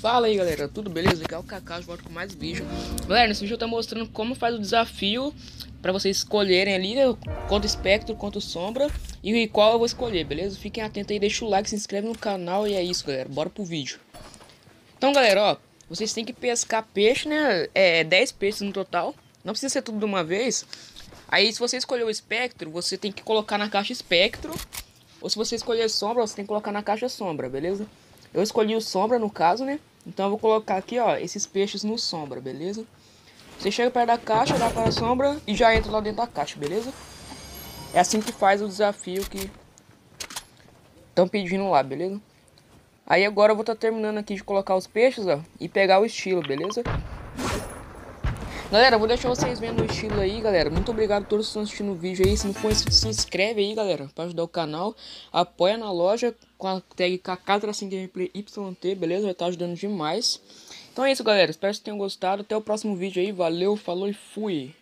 Fala aí galera, tudo beleza? Aqui é o Kaká, volto com mais vídeo. Galera, nesse vídeo eu tô mostrando como faz o desafio pra vocês escolherem ali, né? Quanto espectro, quanto sombra e qual eu vou escolher, beleza? Fiquem atentos aí, deixa o like, se inscreve no canal e é isso galera, bora pro vídeo. Então galera, ó, vocês têm que pescar peixe, né? 10 peixes no total, não precisa ser tudo de uma vez. Aí se você escolher o espectro, você tem que colocar na caixa espectro. Ou se você escolher sombra, você tem que colocar na caixa sombra, beleza? Eu escolhi o sombra no caso, né? Então eu vou colocar aqui, ó, esses peixes no sombra, beleza? Você chega perto da caixa, dá para a sombra e já entra lá dentro da caixa, beleza? É assim que faz o desafio que estão pedindo lá, beleza? Aí agora eu vou estar terminando aqui de colocar os peixes, ó, e pegar o estilo, beleza? Galera, eu vou deixar vocês vendo o estilo aí, galera. Muito obrigado a todos que estão assistindo o vídeo aí. Se não for inscrito, se inscreve aí, galera, pra ajudar o canal. Apoia na loja com a tag KAKA-GAMEPLAYYT, beleza? Vai estar ajudando demais. Então é isso, galera. Espero que tenham gostado. Até o próximo vídeo aí. Valeu, falou e fui!